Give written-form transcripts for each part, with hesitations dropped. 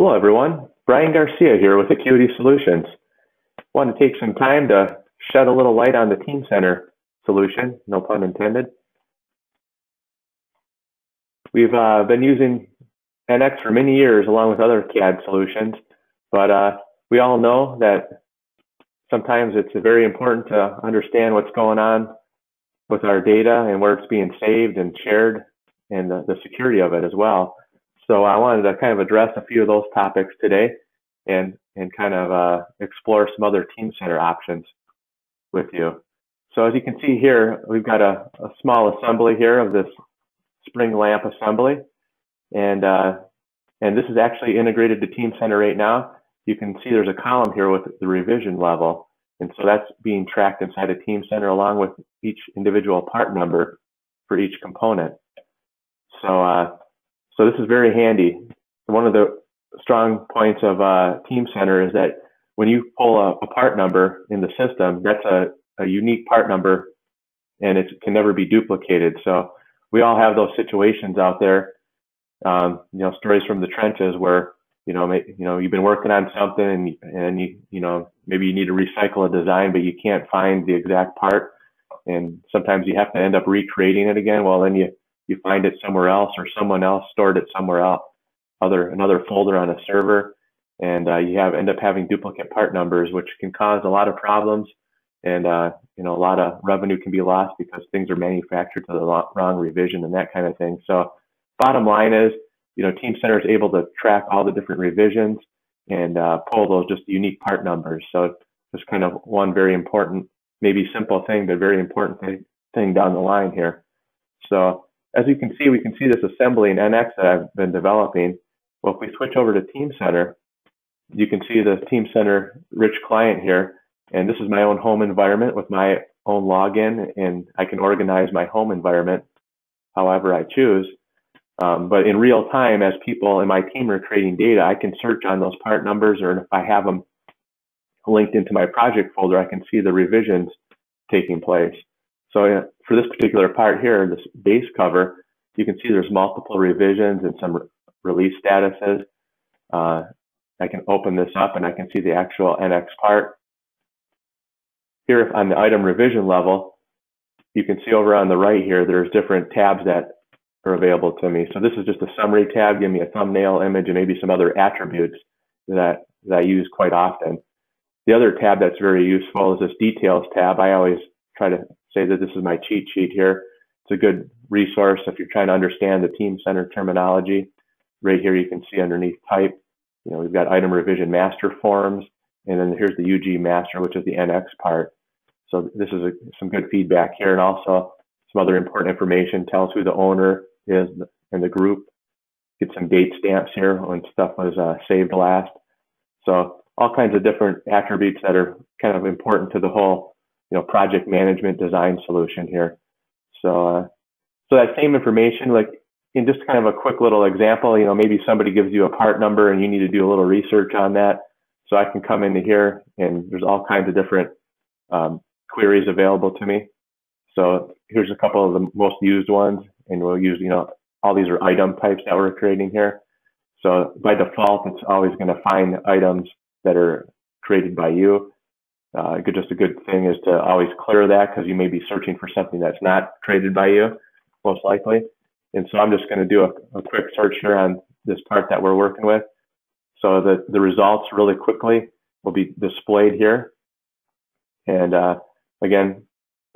Hello everyone, Brian Garcia here with Acuity Solutions. I want to take some time to shed a little light on the Teamcenter solution, no pun intended. We've been using NX for many years along with other CAD solutions, but we all know that sometimes it's very important to understand what's going on with our data and where it's being saved and shared and the security of it as well. So I wanted to kind of address a few of those topics today and kind of explore some other Teamcenter options with you. So as you can see here, we've got a small assembly here of this spring lamp assembly. And this is actually integrated to Teamcenter right now. You can see there's a column here with the revision level. And so that's being tracked inside of Teamcenter along with each individual part number for each component. So, so this is very handy. One of the strong points of Teamcenter is that when you pull a part number in the system, that's a unique part number and it can never be duplicated. So we all have those situations out there, you know, stories from the trenches where, you've been working on something and maybe you need to recycle a design, but you can't find the exact part. And sometimes you have to end up recreating it again. Well, then you find it somewhere else, or someone else stored it somewhere else, another folder on a server, and you end up having duplicate part numbers, which can cause a lot of problems, and a lot of revenue can be lost because things are manufactured to the wrong revision and that kind of thing. So, bottom line is, Teamcenter is able to track all the different revisions and pull those just unique part numbers. So, just kind of one very important, maybe simple thing, but very important thing down the line here. So, as you can see, we can see this assembly in NX that I've been developing. Well, if we switch over to Teamcenter, you can see the Teamcenter rich client here. And this is my own home environment with my own login, and I can organize my home environment however I choose. But in real time, as people in my team are creating data, I can search on those part numbers, or if I have them linked into my project folder, I can see the revisions taking place. So for this particular part here, this base cover, you can see there's multiple revisions and some release statuses. I can open this up and I can see the actual NX part. Here on the item revision level, you can see over on the right here, there's different tabs that are available to me. So this is just a summary tab, give me a thumbnail image and maybe some other attributes that I use quite often. The other tab that's very useful is this details tab. I always try to say that this is my cheat sheet here. It's a good resource if you're trying to understand the Teamcenter terminology. Right here you can see underneath type, we've got item revision master forms, and then here's the UG master, which is the NX part. So this is some good feedback here, and also some other important information. Tells who the owner is and the group. Get some date stamps here when stuff was saved last. So all kinds of different attributes that are kind of important to the whole project management design solution here. So, so that same information, like in just kind of a quick little example, maybe somebody gives you a part number and you need to do a little research on that. So I can come into here and there's all kinds of different queries available to me. So here's a couple of the most used ones, and we'll use, all these are item types that we're creating here. So by default, it's always going to find items that are created by you. Just a good thing is to always clear that, because you may be searching for something that's not created by you, most likely. And so I'm just going to do a quick search here on this part that we're working with. So the results really quickly will be displayed here. And again,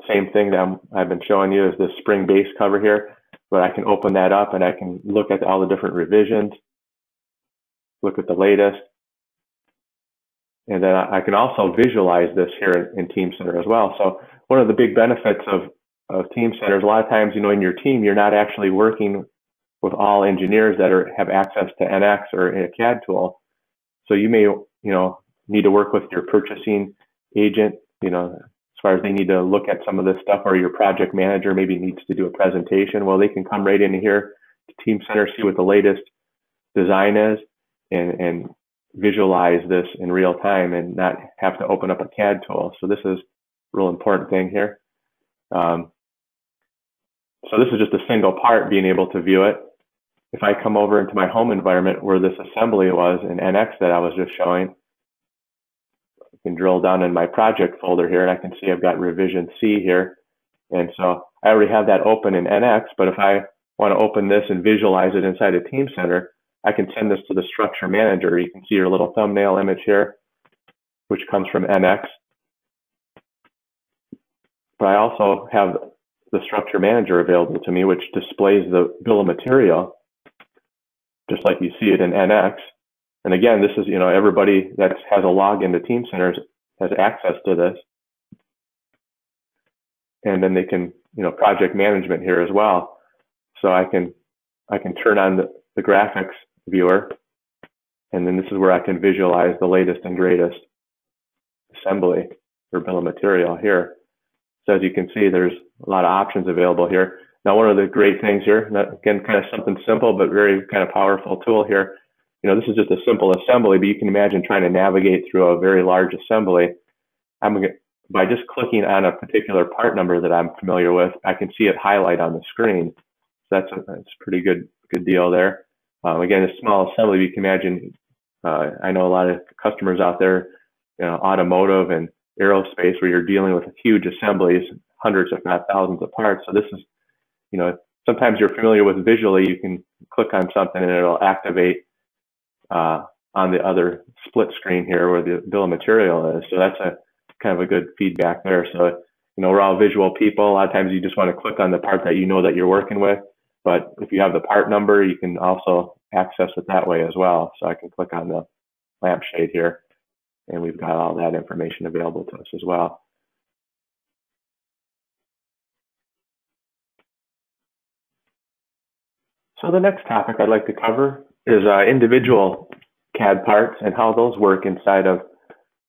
same thing that I've been showing you is this spring base cover here, but I can open that up and I can look at all the different revisions, look at the latest. And then I can also visualize this here in Teamcenter as well. So one of the big benefits of Teamcenter is a lot of times, in your team, you're not actually working with all engineers that have access to NX or a CAD tool. So you may, need to work with your purchasing agent, as far as they need to look at some of this stuff, or your project manager maybe needs to do a presentation. Well, they can come right in here to Teamcenter, see what the latest design is, and visualize this in real time and not have to open up a CAD tool. So this is a real important thing here. So this is just a single part being able to view it. if I come over into my home environment where this assembly was in NX that I was just showing, I can drill down in my project folder here and I can see I've got revision C here. And so I already have that open in NX, but if I want to open this and visualize it inside of Teamcenter, I can send this to the structure manager. You can see your little thumbnail image here, which comes from NX. But I also have the structure manager available to me, which displays the bill of material, just like you see it in NX. And again, this is, you know, everybody that has a login to Teamcenter has access to this. And then they can, you know, project management here as well. So I can turn on the graphics viewer, and then this is where I can visualize the latest and greatest assembly or bill of material here. So as you can see, there's a lot of options available here. Now, one of the great things here, again, kind of something simple, but very kind of powerful tool here. You know, this is just a simple assembly, but you can imagine trying to navigate through a very large assembly. By just clicking on a particular part number that I'm familiar with, I can see it highlight on the screen. So that's a pretty good deal there. Again, a small assembly, you can imagine, I know a lot of customers out there, you know, automotive and aerospace, where you're dealing with huge assemblies, hundreds if not thousands of parts. So this is, you know, sometimes you're familiar with visually, you can click on something and it'll activate on the other split screen here where the bill of material is. So that's a kind of a good feedback there. So, you know, we're all visual people. A lot of times you just want to click on the part that you know that you're working with. But if you have the part number, you can also access it that way as well. So I can click on the lampshade here, and we've got all that information available to us as well. So the next topic I'd like to cover is individual CAD parts and how those work inside of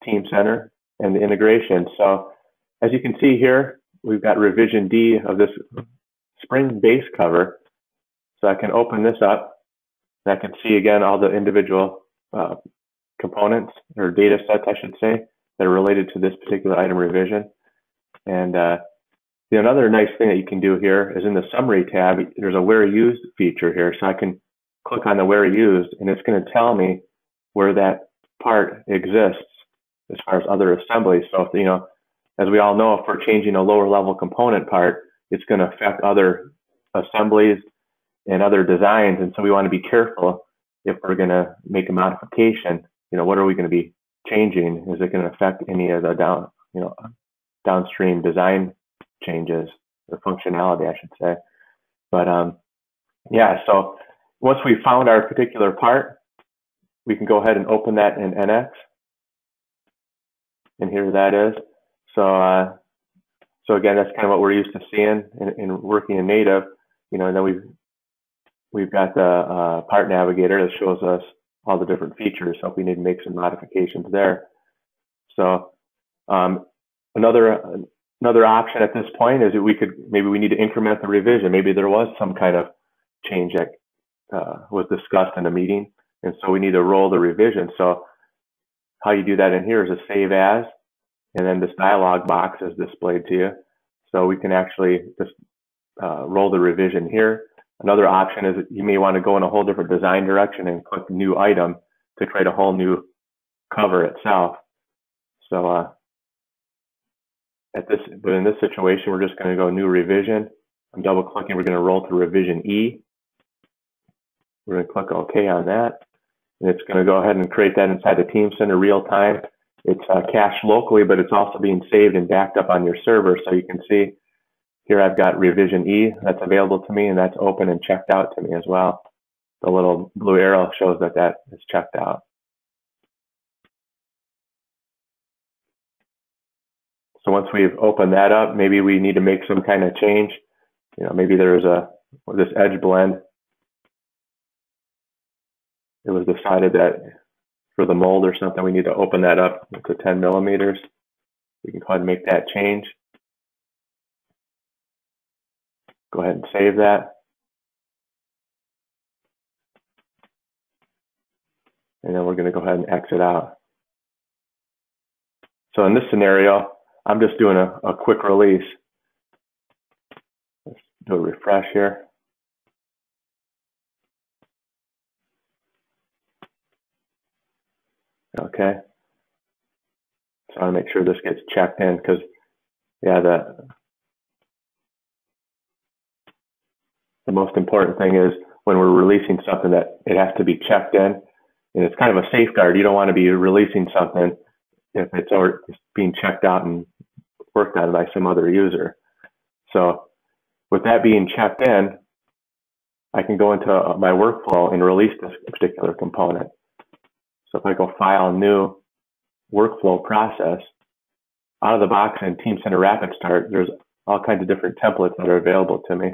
Teamcenter and the integration. So as you can see here, we've got revision D of this spring base cover. So I can open this up, and I can see again all the individual components or data sets, I should say, that are related to this particular item revision. And another nice thing that you can do here is in the summary tab, there's a where used feature here. So I can click on the where used, and it's going to tell me where that part exists as far as other assemblies. So, you know, as we all know, if we're changing a lower level component part, it's going to affect other assemblies and other designs. And so we want to be careful if we're going to make a modification. You know, what are we going to be changing? Is it going to affect any of the downstream design changes or functionality, I should say? But yeah, so once we found our particular part, we can go ahead and open that in NX. And here that is. So so again, that's kind of what we're used to seeing in working in native. You know, and then we've got the part navigator that shows us all the different features, so if we need to make some modifications there. So another option at this point is that maybe we need to increment the revision. Maybe there was some kind of change that was discussed in a meeting, and so we need to roll the revision. So how you do that in here is a save as, and then this dialog box is displayed to you. So we can actually just roll the revision here. Another option is that you may want to go in a whole different design direction and click new item to create a whole new cover itself. So in this situation, we're just going to go new revision. I'm double clicking. We're going to roll to revision E. We're going to click OK on that. And it's going to go ahead and create that inside the Teamcenter real time. It's cached locally, but it's also being saved and backed up on your server. So you can see here I've got revision E that's available to me, and that's open and checked out to me as well. The little blue arrow shows that that is checked out. So once we've opened that up, maybe we need to make some kind of change. You know, maybe there's this edge blend. It was decided that for the mold or something, we need to open that up to 10 millimeters. We can go ahead and make that change. Go ahead and save that. And then we're going to go ahead and exit out. So in this scenario, I'm just doing a quick release. Let's do a refresh here. Okay. So I want to make sure this gets checked in because, yeah, the most important thing is when we're releasing something that it has to be checked in, and it's kind of a safeguard. You don't want to be releasing something if it's already being checked out and worked on by some other user. So with that being checked in, I can go into my workflow and release this particular component. So if I go file, new workflow process, out of the box in Teamcenter Rapid Start, there's all kinds of different templates that are available to me.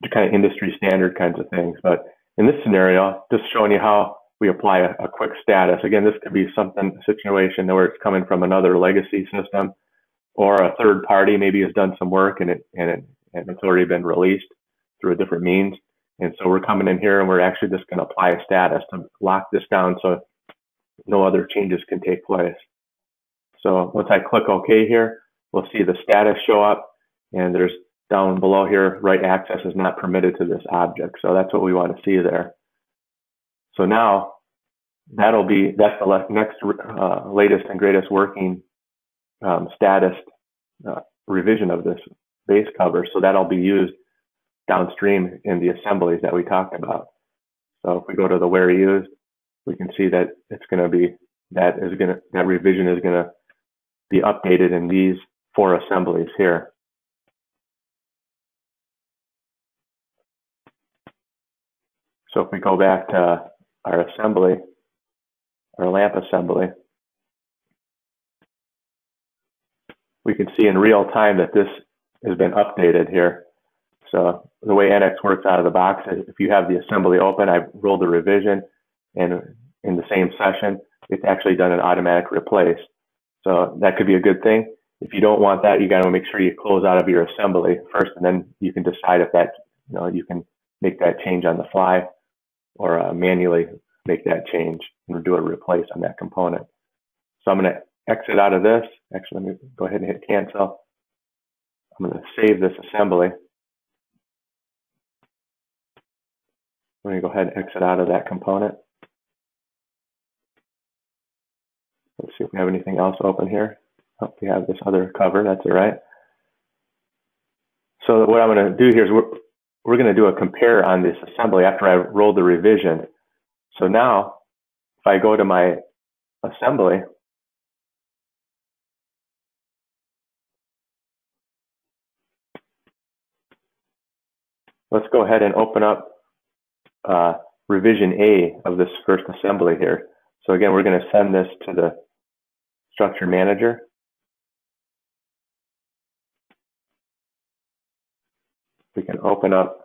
They're kind of industry standard kinds of things. But in this scenario, just showing you how we apply a quick status. Again, this could be a situation where it's coming from another legacy system or a third party maybe has done some work and it's already been released through a different means. And so we're coming in here and we're actually just going to apply a status to lock this down so no other changes can take place. So once I click OK here, we'll see the status show up, and there's down below here, write access is not permitted to this object. So that's what we want to see there. So now that's the next latest and greatest working status revision of this base cover. So that'll be used downstream in the assemblies that we talked about. So if we go to the where used, we can see that it's going to be that revision is going to be updated in these four assemblies here. So if we go back to our assembly, our lamp assembly, we can see in real time that this has been updated here. So the way NX works out of the box is if you have the assembly open, I've rolled the revision, and in the same session, it's actually done an automatic replace. So that could be a good thing. If you don't want that, you got to make sure you close out of your assembly first, and then you can decide if that, you know, you can make that change on the fly or manually make that change and do a replace on that component. So I'm going to exit out of this. Actually, let me go ahead and hit cancel. I'm going to save this assembly. I'm going to go ahead and exit out of that component. Let's see if we have anything else open here. Oh, we have this other cover. That's all right. So what I'm going to do here is we're going to do a compare on this assembly after I rolled the revision. So now, if I go to my assembly, let's go ahead and open up revision A of this first assembly here. So again, we're going to send this to the structure manager. We can open up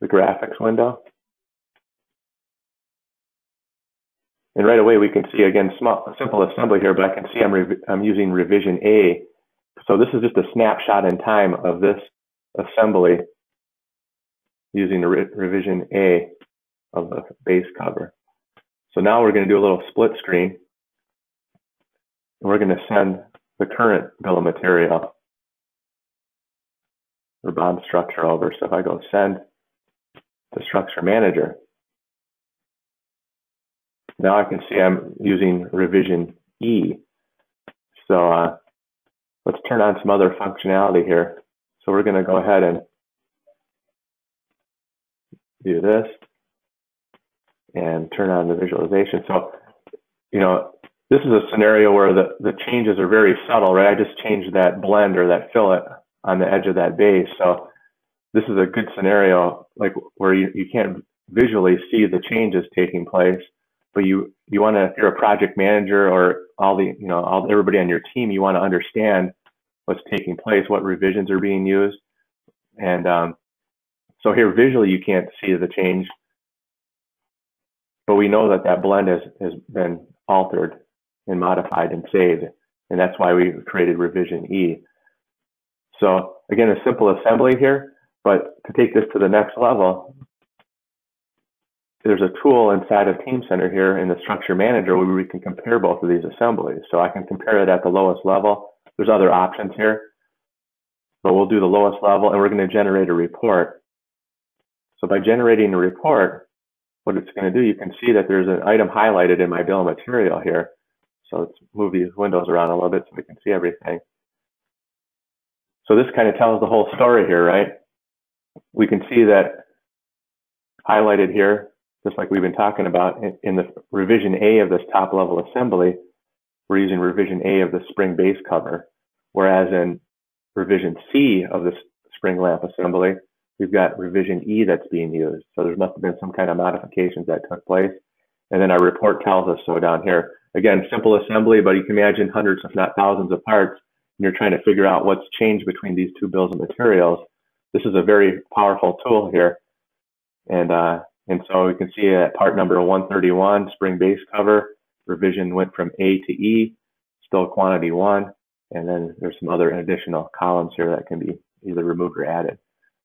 the graphics window. And right away, we can see, again, simple assembly here, but I can see I'm using revision A. So this is just a snapshot in time of this assembly using the revision A of the base cover. So now we're going to do a little split screen, and we're going to send the current bill of material or BOM structure over. So if I go send the structure manager, now I can see I'm using revision E. So let's turn on some other functionality here. So we're going to go ahead and do this and turn on the visualization. So, you know, this is a scenario where the changes are very subtle, right? I just changed that blend or that fillet on the edge of that base. So this is a good scenario, like where you can't visually see the changes taking place, but you want to, if you're a project manager or all the, you know, everybody on your team, you want to understand what's taking place, what revisions are being used. And so here visually, you can't see the change, but we know that that blend has been altered and modified and saved. And that's why we created revision E. So again, a simple assembly here, but to take this to the next level, there's a tool inside of Teamcenter here in the structure manager where we can compare both of these assemblies. So I can compare it at the lowest level. There's other options here, but we'll do the lowest level, and we're going to generate a report. So by generating a report, what it's going to do, you can see that there's an item highlighted in my bill of material here. So let's move these windows around a little bit so we can see everything. So this kind of tells the whole story here, right? We can see that highlighted here, just like we've been talking about in the revision A of this top level assembly, we're using revision A of the spring base cover. Whereas in revision C of the spring lamp assembly, we've got revision E that's being used. So there must have been some kind of modifications that took place. And then our report tells us so down here. Again, simple assembly, but you can imagine hundreds, if not thousands of parts, and you're trying to figure out what's changed between these two bills of materials. This is a very powerful tool here. And so we can see that part number 131, spring base cover, revision went from A to E, still quantity 1. And then there's some other additional columns here that can be either removed or added.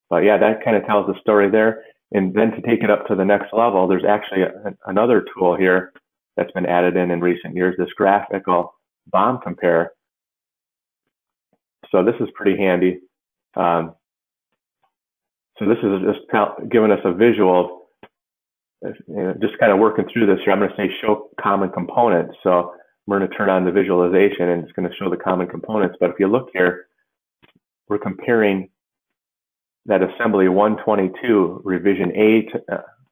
But yeah, that kind of tells the story there. And then to take it up to the next level, there's actually another tool here that's been added in recent years, this graphical BOM compare. So this is pretty handy. So this is just giving us a visual of, just kind of working through this here. I'm going to say show common components. So we're going to turn on the visualization and it's going to show the common components. But if you look here, we're comparing that assembly 122 revision A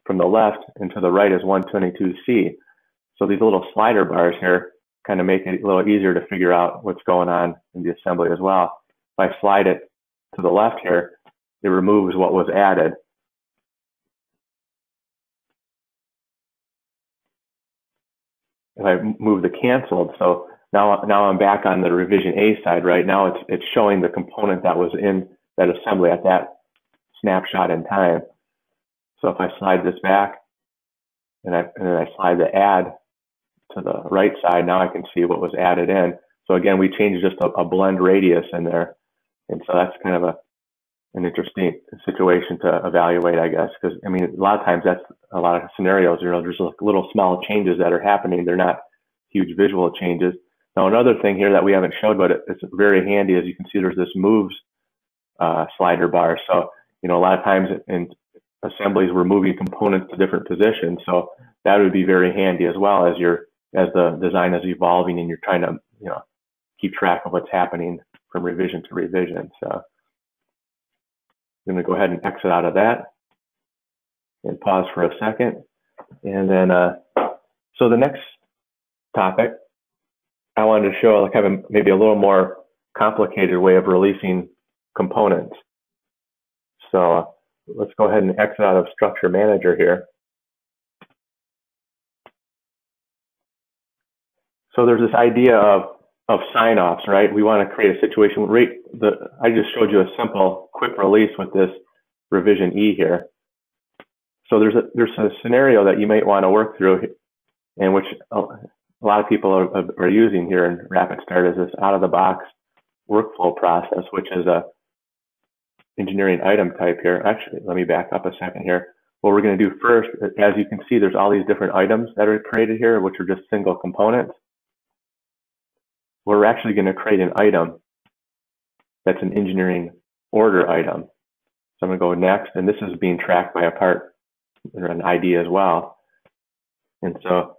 from the left, and to the right is 122C. So these little slider bars here kind of make it a little easier to figure out what's going on in the assembly as well. If I slide it to the left here, it removes what was added. If I move the canceled, so now I'm back on the revision A side, right? Now it's showing the component that was in that assembly at that snapshot in time. So if I slide this back and then I slide the add to the right side, now I can see what was added in. So again, we changed just a blend radius in there. And so that's kind of an interesting situation to evaluate, I guess, because I mean, a lot of times that's a lot of scenarios, you know, there's like little small changes that are happening. They're not huge visual changes. Now, another thing here that we haven't showed, but it's very handy, as you can see, there's this moves slider bar. So, you know, a lot of times in assemblies, we're moving components to different positions. So that would be very handy as well as the design is evolving and you're trying to, you know, keep track of what's happening from revision to revision. So I'm going to go ahead and exit out of that and pause for a second. And then, so the next topic, I wanted to show kind of maybe a little more complicated way of releasing components. So let's go ahead and exit out of Structure Manager here. So there's this idea of sign-offs, right? We want to create a situation. I just showed you a simple, quick release with this revision E here. So there's a scenario that you might want to work through, and which a lot of people are using here in Rapid Start is this out-of-the-box workflow process, which is a engineering item type here. Actually, let me back up a second here. What we're going to do first, as you can see, there's all these different items that are created here, which are just single components. We're actually going to create an item that's an engineering order item. So I'm going to go next, and this is being tracked by a part or an ID as well. And so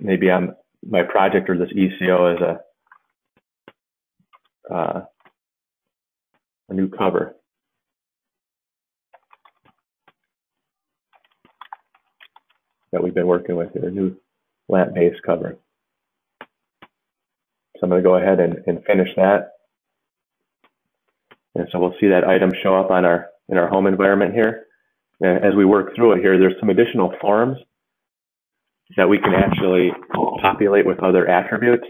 maybe my project or this ECO is a new cover. That we've been working with here, a new lamp base cover. So I'm going to go ahead and finish that. And so we'll see that item show up on in our home environment here. And as we work through it here, there's some additional forms that we can actually populate with other attributes.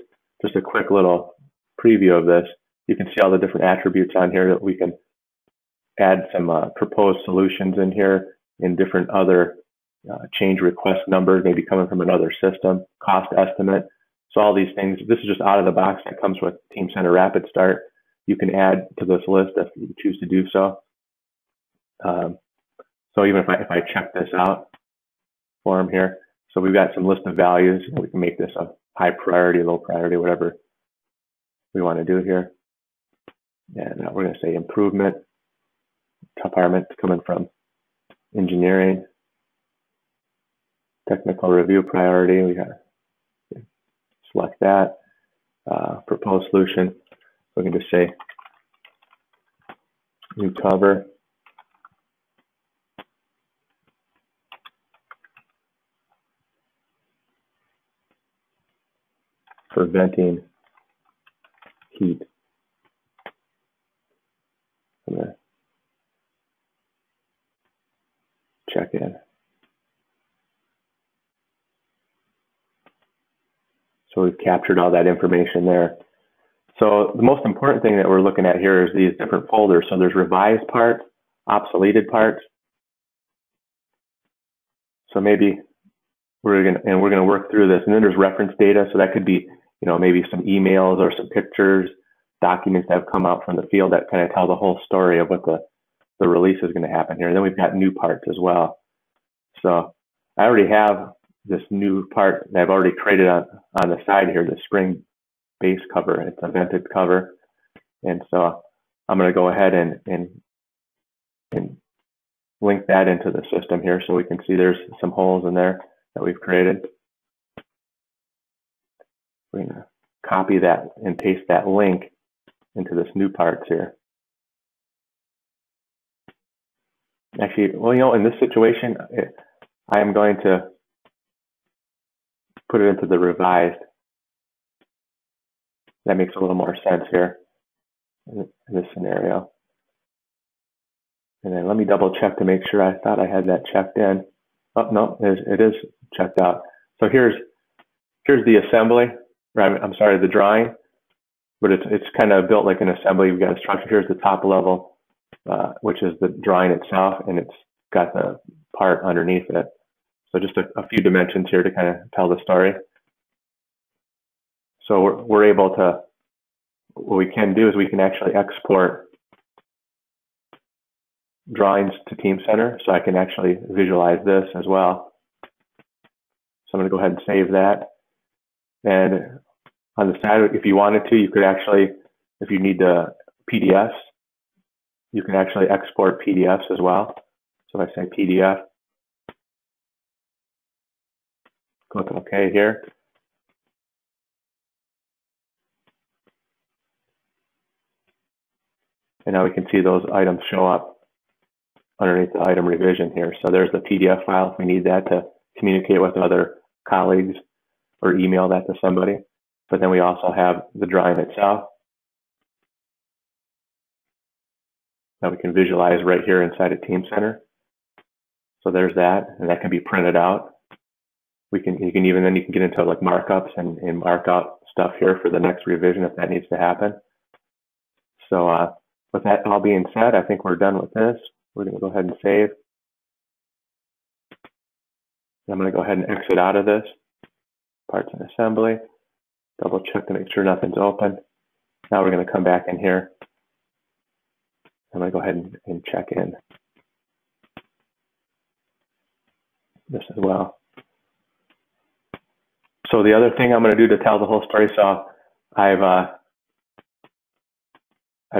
Just a quick little preview of this. You can see all the different attributes on here that we can add some proposed solutions in here in different other change request numbers, maybe coming from another system, cost estimate. So all these things, this is just out of the box that comes with Teamcenter Rapid Start. You can add to this list if you choose to do so. So even if I check this out form here, so we've got some list of values, and we can make this a high priority, low priority, whatever we want to do here. And now we're going to say improvement, department coming from engineering. Technical review priority, we have select that. Proposed solution, we can just say new cover. Preventing heat. I'm going to check in. So we've captured all that information there. So the most important thing that we're looking at here is these different folders. So there's revised parts, obsoleted parts. So maybe we're gonna work through this. And then there's reference data. So that could be, you know, maybe some emails or some pictures, documents that have come out from the field that kind of tell the whole story of what the release is going to happen here. And then we've got new parts as well. So I already have this new part that I've already created on the side here, the spring base cover. It's a vented cover. And so I'm going to go ahead and link that into the system here so we can see there's some holes in there that we've created. We're going to copy that and paste that link into this new parts here. Actually, well, you know, in this situation, I am going to put it into the revised. That makes a little more sense here in this scenario. And then let me double check to make sure. I thought I had that checked in. Oh, no, it is checked out. So here's the assembly. I'm sorry, the drawing, but it's kind of built like an assembly. We've got a structure. Here's the top level, which is the drawing itself, and it's got the part underneath it. So just a few dimensions here to kind of tell the story. So we're able to, what we can do is we can actually export drawings to Teamcenter. So I can actually visualize this as well. So I'm going to go ahead and save that. And on the side, if you wanted to, you could actually, if you need the PDFs, you can actually export PDFs as well. So if I say PDF, click OK here. And now we can see those items show up underneath the item revision here. So there's the PDF file if we need that to communicate with other colleagues or email that to somebody. But then we also have the drawing itself. Now we can visualize right here inside of Teamcenter. So there's that, and that can be printed out. You can get into like markups and mark out stuff here for the next revision if that needs to happen. So with that all being said, I think we're done with this. We're going to go ahead and save. I'm going to go ahead and exit out of this. Parts and assembly. Double check to make sure nothing's open. Now we're going to come back in here. I'm going to go ahead and check in this as well. So the other thing I'm going to do to tell the whole story, so I've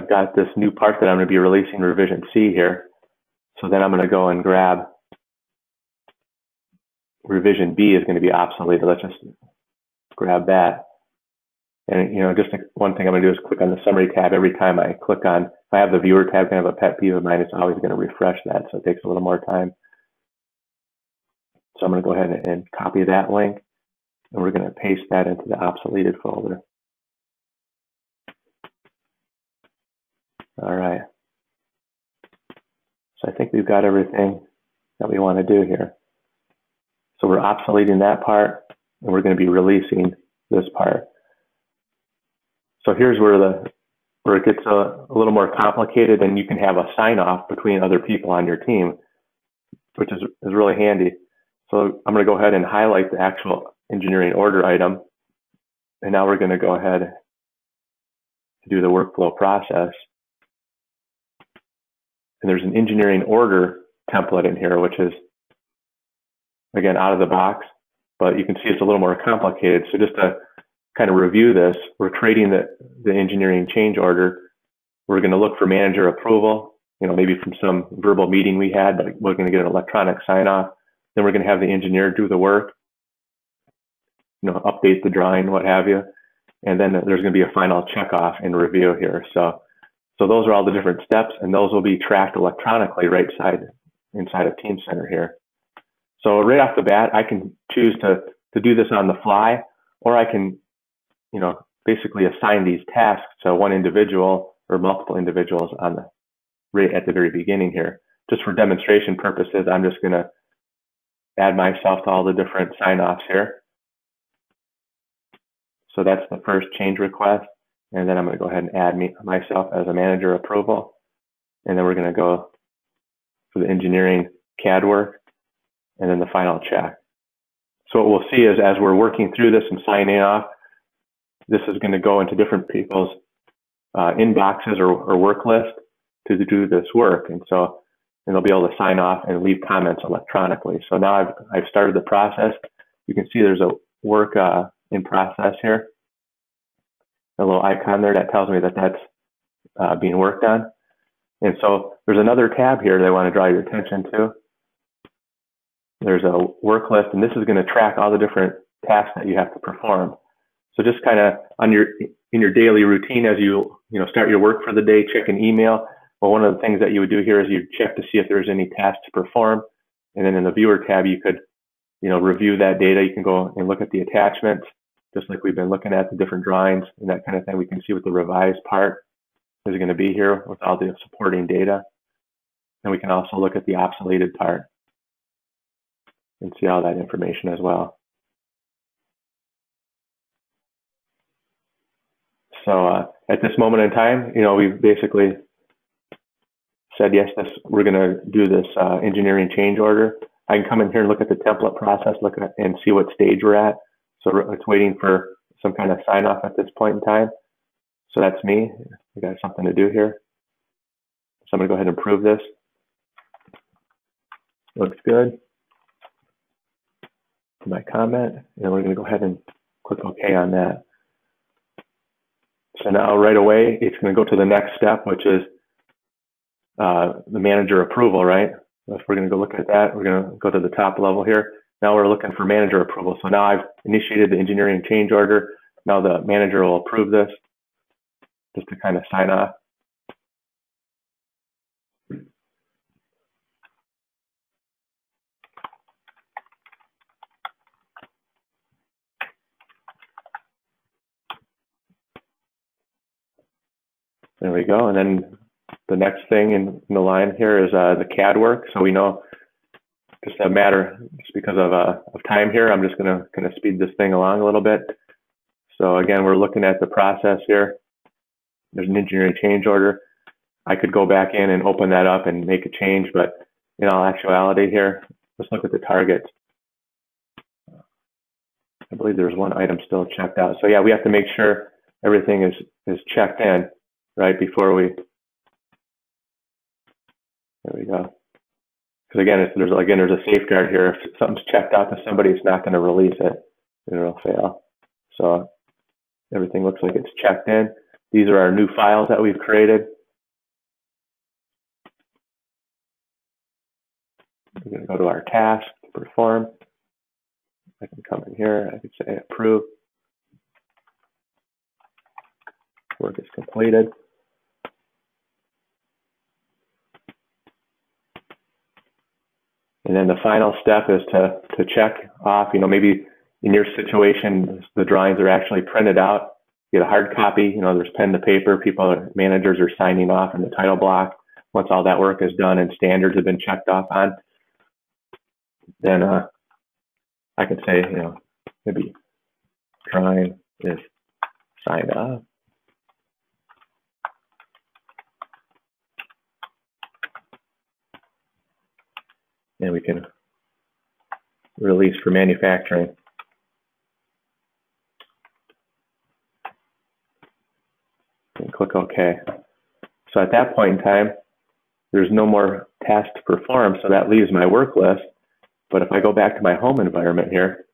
got this new part that I'm going to be releasing revision C here. So then I'm going to go and grab revision B is going to be obsolete. Let's just grab that. And, you know, just one thing I'm going to do is click on the summary tab. Every time I click on, if I have the viewer tab, kind of a pet peeve of mine, it's always going to refresh that. So it takes a little more time. So I'm going to go ahead and copy that link. And we're going to paste that into the obsoleted folder. All right. So I think we've got everything that we want to do here. So we're obsoleting that part, and we're going to be releasing this part. So here's where it gets a little more complicated, and you can have a sign-off between other people on your team, which is really handy. So I'm going to go ahead and highlight the actual engineering order item, and now we're going to go ahead and do the workflow process. And there's an engineering order template in here, which is, again, out of the box, but you can see it's a little more complicated. So just to kind of review this, we're creating the engineering change order. We're going to look for manager approval, you know, maybe from some verbal meeting we had, but we're going to get an electronic sign-off. Then we're going to have the engineer do the work, update the drawing, what have you. And then there's going to be a final checkoff and review here. So those are all the different steps, and those will be tracked electronically right inside of Teamcenter here. So right off the bat, I can choose to do this on the fly, or I can, basically assign these tasks to one individual or multiple individuals right at the very beginning here. Just for demonstration purposes, I'm just going to add myself to all the different sign-offs here. So that's the first change request. And then I'm going to go ahead and add myself as a manager approval. And then we're going to go for the engineering CAD work and then the final check. So what we'll see is as we're working through this and signing off, this is going to go into different people's inboxes or work list to do this work. And they'll be able to sign off and leave comments electronically. So now I've started the process. You can see there's a work in process here. A little icon there that tells me that that's being worked on. And so there's another tab here that I want to draw your attention to. There's a work list, and this is going to track all the different tasks that you have to perform. So just kind of in your daily routine as you start your work for the day, check an email. Well, one of the things that you would do here is you check to see if there's any tasks to perform. And then in the viewer tab, you could review that data. You can go and look at the attachments, just like we've been looking at the different drawings and that kind of thing. We can see what the revised part is going to be here with all the supporting data. And we can also look at the obsoleted part and see all that information as well. So at this moment in time, we've basically said, yes, we're going to do this engineering change order. I can come in here and look at the template process, and see what stage we're at. So it's waiting for some kind of sign off at this point in time. So that's me. I got something to do here. So I'm going to go ahead and approve this. Looks good. My comment. And we're going to go ahead and click OK on that. So now right away, it's going to go to the next step, which is the manager approval, right? So if we're going to go look at that, we're going to go to the top level here. Now we're looking for manager approval. So now I've initiated the engineering change order. Now the manager will approve this just to kind of sign off. There we go. And then the next thing in the line here is the CAD work. So we know just because of time here, I'm just going to kind of speed this thing along a little bit. So again, we're looking at the process here. There's an engineering change order. I could go back in and open that up and make a change, but in all actuality here, let's look at the targets. I believe there's one item still checked out. So yeah, we have to make sure everything is checked in, right, before we, there we go. Because again, there's a safeguard here. If something's checked out to somebody, it's not going to release it, and it'll fail. So everything looks like it's checked in. These are our new files that we've created. We're going to go to our task to perform. I can come in here. I can say approve. Work is completed. And then the final step is to check off, maybe in your situation, the drawings are actually printed out, you get a hard copy, there's pen to paper, managers are signing off in the title block. Once all that work is done and standards have been checked off on, then I could say, maybe drawing is signed off. And we can release for manufacturing. And click OK. So at that point in time, there's no more tasks to perform, so that leaves my work list. But if I go back to my home environment here,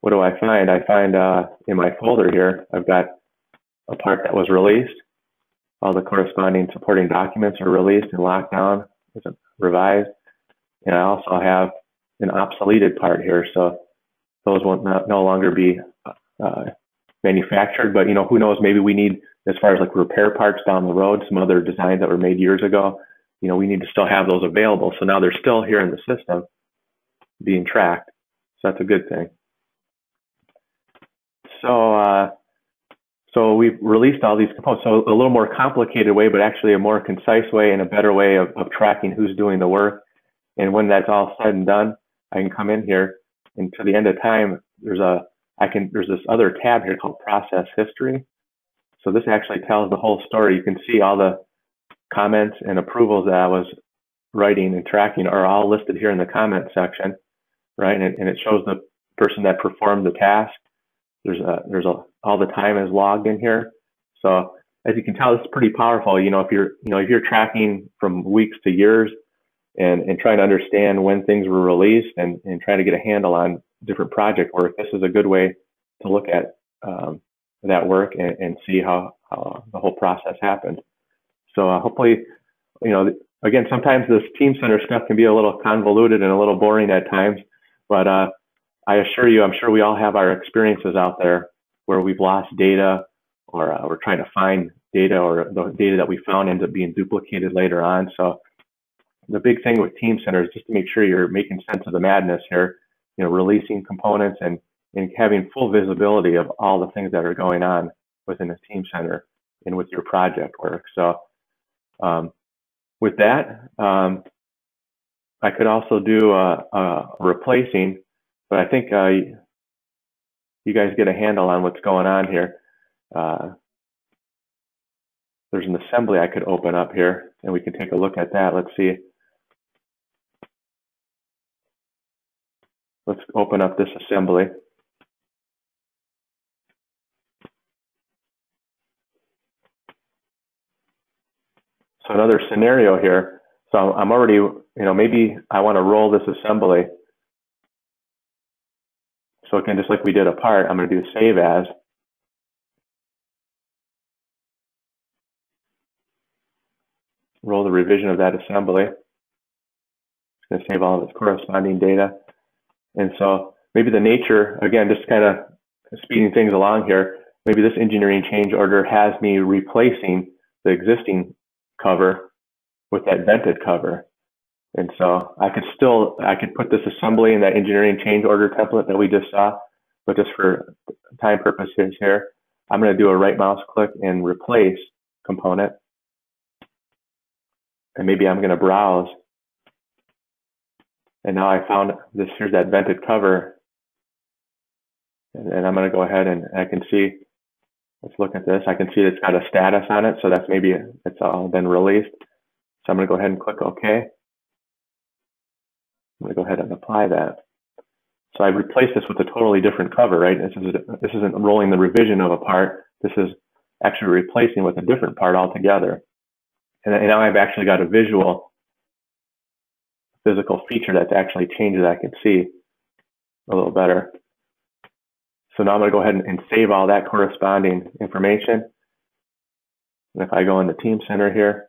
what do I find? I find in my folder here, I've got a part that was released. All the corresponding supporting documents are released and locked down, revised. And I also have an obsoleted part here, so those will no longer be manufactured. But, you know, who knows, maybe we need, as far as like repair parts down the road, some other designs that were made years ago, you know, we need to still have those available. So now they're still here in the system being tracked. So that's a good thing. So, so we've released all these components. So a little more complicated way, but actually a more concise way and a better way of tracking who's doing the work. And when that's all said and done, I can come in here, and to the end of time, there's this other tab here called Process History. So this actually tells the whole story. You can see all the comments and approvals that I was writing and tracking are all listed here in the comment section, right? And it shows the person that performed the task. All the time is logged in here. So as you can tell, it's pretty powerful. You know, if you're tracking from weeks to years, and trying to understand when things were released and trying to get a handle on different project work, this is a good way to look at that work and see how the whole process happened. So hopefully, you know, again, sometimes this Teamcenter stuff can be a little convoluted and a little boring at times, but I assure you, I'm sure we all have our experiences out there where we've lost data, or we're trying to find data, or the data that we found ends up being duplicated later on. So the big thing with Teamcenter is just to make sure you're making sense of the madness here, you know, releasing components and having full visibility of all the things that are going on within the Teamcenter and with your project work. So with that, I could also do replacing, but I think you guys get a handle on what's going on here. There's an assembly I could open up here, and we can take a look at that. Let's see. Let's open up this assembly. So another scenario here. So I'm already, you know, maybe I want to roll this assembly. So again, just like we did a part, I'm going to do save as. Roll the revision of that assembly. It's going to save all of its corresponding data. And so maybe the nature, again, just kind of speeding things along here, maybe this engineering change order has me replacing the existing cover with that vented cover. And so I could put this assembly in that engineering change order template that we just saw, but just for time purposes here, I'm going to do a right mouse click and replace component. And maybe I'm going to browse. And now I found this, here's that vented cover. And I'm going to go ahead and I can see, let's look at this. I can see it's got a status on it. So that's maybe it's all been released. So I'm going to go ahead and click OK. I'm going to go ahead and apply that. So I've replaced this with a totally different cover, right? This isn't rolling the revision of a part. This is actually replacing with a different part altogether. And now I've actually got a visual physical feature that's actually changed that I can see a little better. So now I'm going to go ahead and save all that corresponding information. And if I go into Teamcenter here,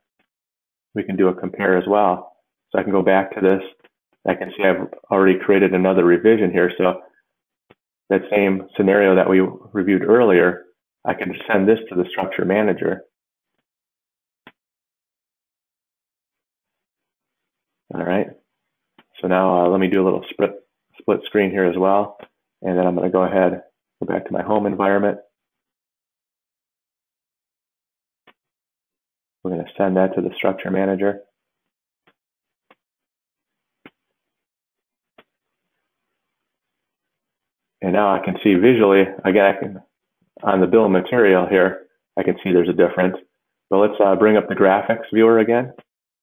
we can do a compare as well. So I can go back to this. I can see I've already created another revision here. So that same scenario that we reviewed earlier, I can send this to the structure manager. All right, so now let me do a little split screen here as well. And then I'm going to go ahead, go back to my home environment. We're going to send that to the structure manager. And now I can see visually, again, on the bill of material here, I can see there's a difference. But let's bring up the graphics viewer again,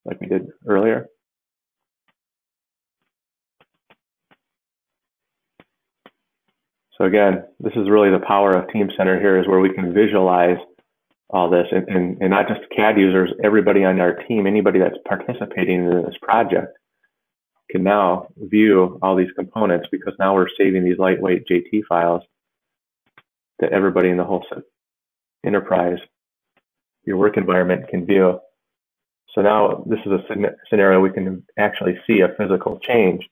like we did earlier. So again, this is really the power of Teamcenter here, is where we can visualize all this, and not just CAD users, everybody on our team, anybody that's participating in this project can now view all these components, because now we're saving these lightweight JT files that everybody in the whole enterprise, your work environment, can view. So now this is a scenario we can actually see a physical change.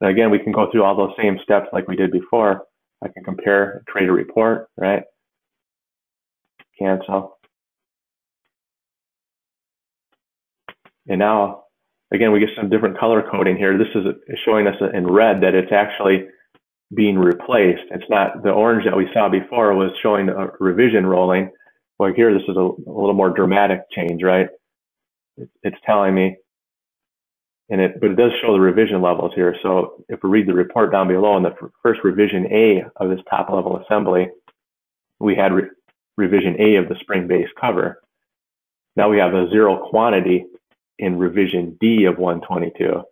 And again, we can go through all those same steps like we did before. I can compare, create a report, right? Cancel. And now, again, we get some different color coding here. This is showing us in red that it's actually being replaced. It's not the orange that we saw before was showing a revision rolling. Well, here, this is a little more dramatic change, right? It's telling me, but it does show the revision levels here. So if we read the report down below, in the first revision A of this top level assembly, we had revision A of the spring base cover. Now we have a zero quantity in revision D of 122.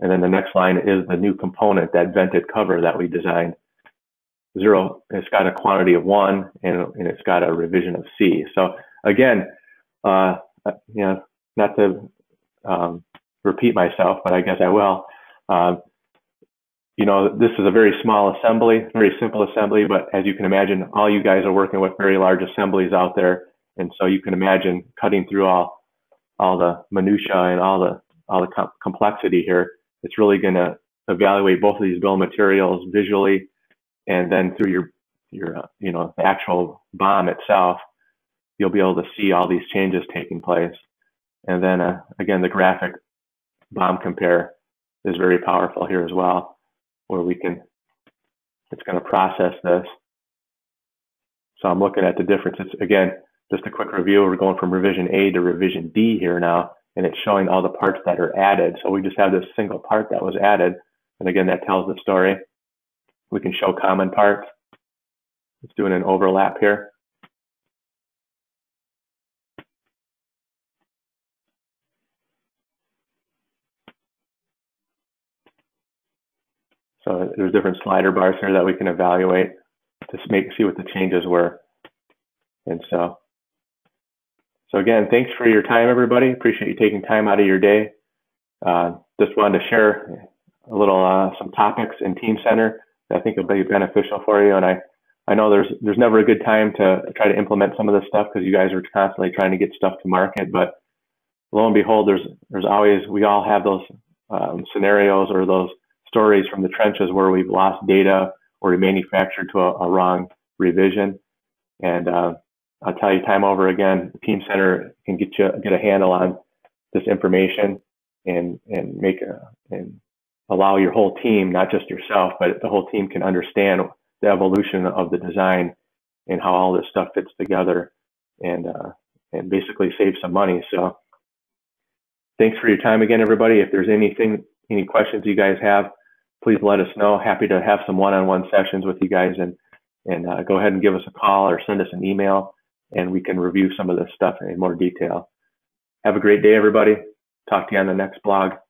And then the next line is the new component, that vented cover that we designed. Zero, it's got a quantity of 1, and it's got a revision of C. So again, you know, not to repeat myself, but I guess I will. You know, this is a very small assembly, very simple assembly, but as you can imagine, all you guys are working with very large assemblies out there. And so you can imagine cutting through all the minutiae and all the complexity here. It's really going to evaluate both of these bill of materials visually, and then through your you know, the actual BOM itself, you'll be able to see all these changes taking place. And then again, the graphic BOM compare is very powerful here as well, where we can, it's going to process this. So I'm looking at the differences again. Just a quick review, we're going from revision A to revision D here now, and it's showing all the parts that are added. So we just have this single part that was added. And again, that tells the story. We can show common parts. It's doing an overlap here. So there's different slider bars here that we can evaluate to see what the changes were. And so again, thanks for your time, everybody. Appreciate you taking time out of your day. Just wanted to share a little, some topics in Teamcenter that I think will be beneficial for you. And I know there's never a good time to try to implement some of this stuff because you guys are constantly trying to get stuff to market. But lo and behold, there's always, we all have those scenarios or those stories from the trenches where we've lost data or we manufactured to a wrong revision. And I'll tell you time over again, Teamcenter can get a handle on this information and allow your whole team, not just yourself, but the whole team can understand the evolution of the design and how all this stuff fits together and basically save some money. So thanks for your time again, everybody. If there's any questions you guys have, please let us know. Happy to have some one-on-one sessions with you guys and go ahead and give us a call or send us an email, and we can review some of this stuff in more detail. Have a great day, everybody. Talk to you on the next blog.